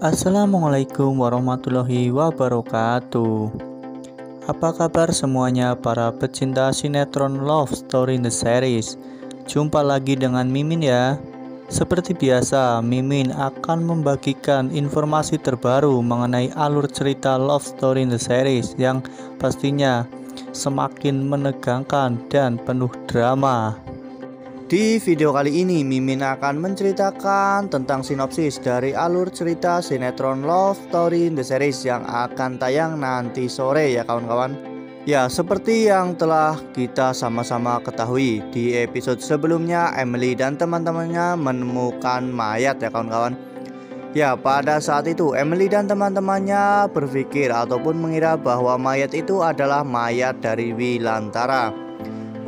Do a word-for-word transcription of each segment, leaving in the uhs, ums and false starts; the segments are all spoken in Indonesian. Assalamualaikum warahmatullahi wabarakatuh. Apa kabar semuanya para pecinta sinetron Love Story The Series? Jumpa lagi dengan Mimin ya. Seperti biasa, Mimin akan membagikan informasi terbaru mengenai alur cerita Love Story The Series yang pastinya semakin menegangkan dan penuh drama. Di video kali ini, Mimin akan menceritakan tentang sinopsis dari alur cerita sinetron Love Story The Series yang akan tayang nanti sore ya kawan-kawan. Ya, seperti yang telah kita sama-sama ketahui, di episode sebelumnya Emily dan teman-temannya menemukan mayat ya kawan-kawan. Ya, pada saat itu Emily dan teman-temannya berpikir ataupun mengira bahwa mayat itu adalah mayat dari Wilantara.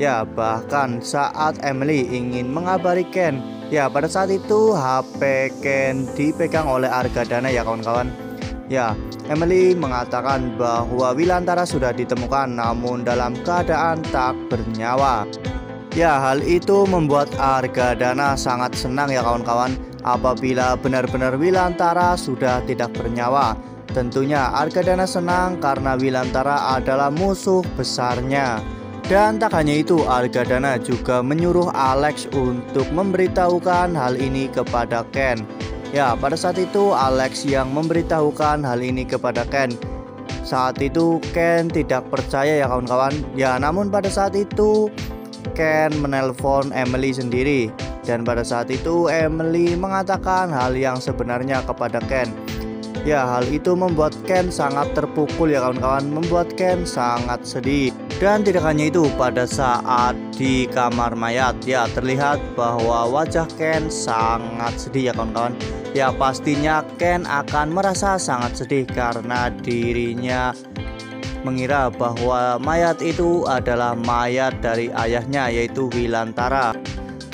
Ya, bahkan saat Emily ingin mengabari Ken, ya pada saat itu H P Ken dipegang oleh Arga Dana ya kawan-kawan. Ya, Emily mengatakan bahwa Wilantara sudah ditemukan namun dalam keadaan tak bernyawa. Ya, hal itu membuat Arga Dana sangat senang ya kawan-kawan. Apabila benar-benar Wilantara sudah tidak bernyawa, tentunya Arga Dana senang karena Wilantara adalah musuh besarnya. Dan tak hanya itu, Arga Dana juga menyuruh Alex untuk memberitahukan hal ini kepada Ken. Ya, pada saat itu Alex yang memberitahukan hal ini kepada Ken. Saat itu Ken tidak percaya ya kawan-kawan. Ya, namun pada saat itu Ken menelpon Emily sendiri. Dan pada saat itu Emily mengatakan hal yang sebenarnya kepada Ken. Ya, hal itu membuat Ken sangat terpukul ya kawan-kawan, membuat Ken sangat sedih. Dan tidak hanya itu, pada saat di kamar mayat ya terlihat bahwa wajah Ken sangat sedih ya kawan-kawan. Ya, pastinya Ken akan merasa sangat sedih karena dirinya mengira bahwa mayat itu adalah mayat dari ayahnya yaitu Wilantara.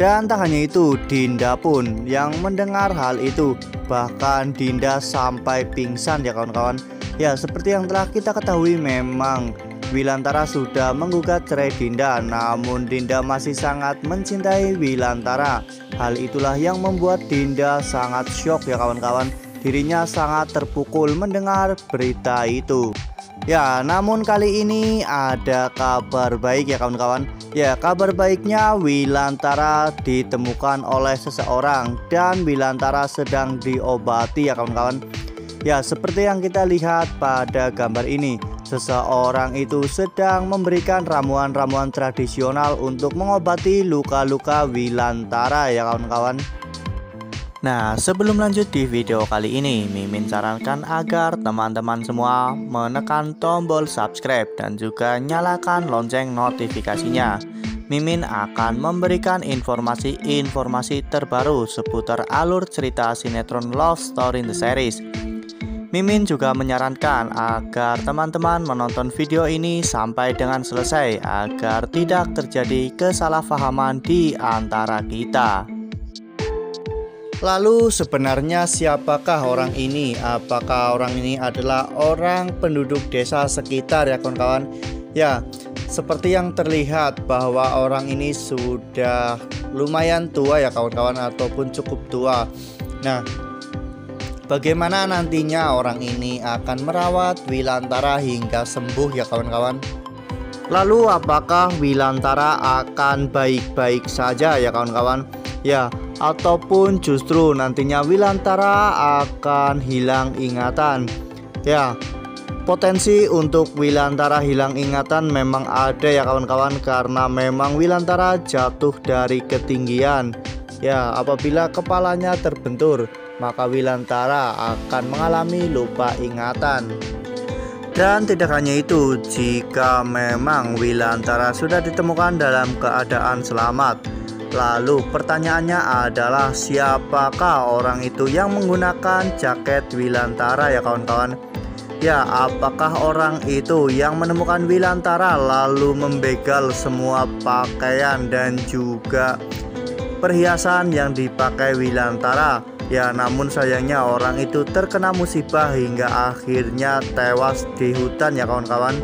Dan tak hanya itu, Dinda pun yang mendengar hal itu, bahkan Dinda sampai pingsan ya kawan-kawan. Ya, seperti yang telah kita ketahui, memang Wilantara sudah menggugat cerai Dinda, namun Dinda masih sangat mencintai Wilantara. Hal itulah yang membuat Dinda sangat syok ya kawan-kawan. Dirinya sangat terpukul mendengar berita itu. Ya, namun kali ini ada kabar baik ya kawan-kawan. Ya, kabar baiknya Wilantara ditemukan oleh seseorang dan Wilantara sedang diobati ya kawan-kawan. Ya, seperti yang kita lihat pada gambar ini, seseorang itu sedang memberikan ramuan-ramuan tradisional untuk mengobati luka-luka Wilantara ya kawan-kawan. Nah, sebelum lanjut di video kali ini, Mimin sarankan agar teman-teman semua menekan tombol subscribe dan juga nyalakan lonceng notifikasinya. Mimin akan memberikan informasi-informasi terbaru seputar alur cerita sinetron Love Story The Series. Mimin juga menyarankan agar teman-teman menonton video ini sampai dengan selesai agar tidak terjadi kesalahpahaman di antara kita. Lalu sebenarnya siapakah orang ini? Apakah orang ini adalah orang penduduk desa sekitar ya kawan-kawan? Ya, seperti yang terlihat bahwa orang ini sudah lumayan tua ya kawan-kawan, ataupun cukup tua. Nah, bagaimana nantinya orang ini akan merawat Wilantara hingga sembuh ya kawan-kawan? Lalu apakah Wilantara akan baik-baik saja ya kawan-kawan? Ya, ataupun justru nantinya Wilantara akan hilang ingatan? Ya, potensi untuk Wilantara hilang ingatan memang ada ya kawan-kawan, karena memang Wilantara jatuh dari ketinggian. Ya, apabila kepalanya terbentur, maka Wilantara akan mengalami lupa ingatan. Dan tidak hanya itu, jika memang Wilantara sudah ditemukan dalam keadaan selamat, lalu pertanyaannya adalah siapakah orang itu yang menggunakan jaket Wilantara ya kawan-kawan? Ya, apakah orang itu yang menemukan Wilantara lalu membegal semua pakaian dan juga perhiasan yang dipakai Wilantara? Ya, namun sayangnya orang itu terkena musibah hingga akhirnya tewas di hutan ya kawan-kawan.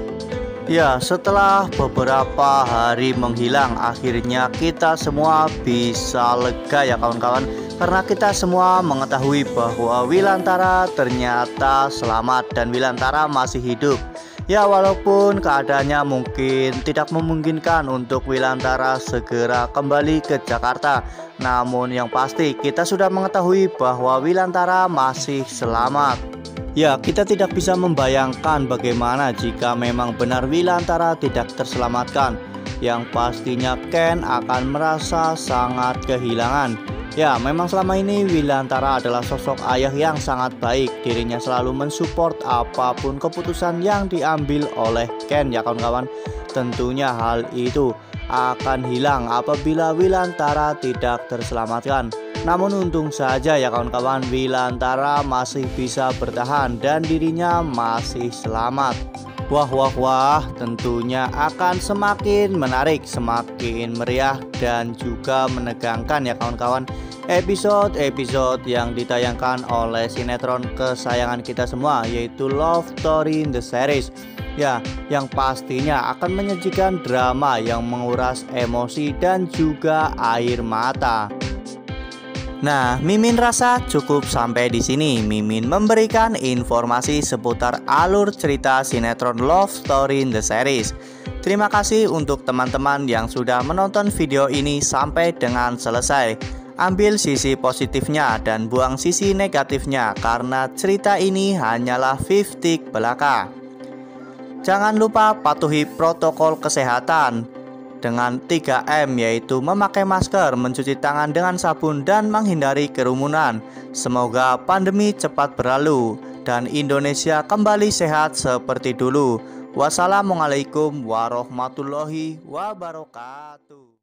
Ya, setelah beberapa hari menghilang, akhirnya kita semua bisa lega ya kawan-kawan. Karena kita semua mengetahui bahwa Wilantara ternyata selamat dan Wilantara masih hidup. Ya, walaupun keadaannya mungkin tidak memungkinkan untuk Wilantara segera kembali ke Jakarta, namun yang pasti kita sudah mengetahui bahwa Wilantara masih selamat. Ya, kita tidak bisa membayangkan bagaimana jika memang benar Wilantara tidak terselamatkan. Yang pastinya Ken akan merasa sangat kehilangan. Ya, memang selama ini Wilantara adalah sosok ayah yang sangat baik. Dirinya selalu mensupport apapun keputusan yang diambil oleh Ken, ya kawan-kawan. Tentunya hal itu akan hilang apabila Wilantara tidak terselamatkan. Namun untung saja ya kawan-kawan, Wilantara masih bisa bertahan dan dirinya masih selamat. Wah wah wah, tentunya akan semakin menarik, semakin meriah dan juga menegangkan ya kawan-kawan episode-episode yang ditayangkan oleh sinetron kesayangan kita semua, yaitu Love Story The Series. Ya, yang pastinya akan menyajikan drama yang menguras emosi dan juga air mata. Nah, Mimin rasa cukup sampai di sini. Mimin memberikan informasi seputar alur cerita sinetron Love Story The Series. Terima kasih untuk teman-teman yang sudah menonton video ini sampai dengan selesai. Ambil sisi positifnya dan buang sisi negatifnya, karena cerita ini hanyalah fiktif belaka. Jangan lupa patuhi protokol kesehatan dengan tiga M, yaitu memakai masker, mencuci tangan dengan sabun, dan menghindari kerumunan. Semoga pandemi cepat berlalu dan Indonesia kembali sehat seperti dulu. Wassalamualaikum warahmatullahi wabarakatuh.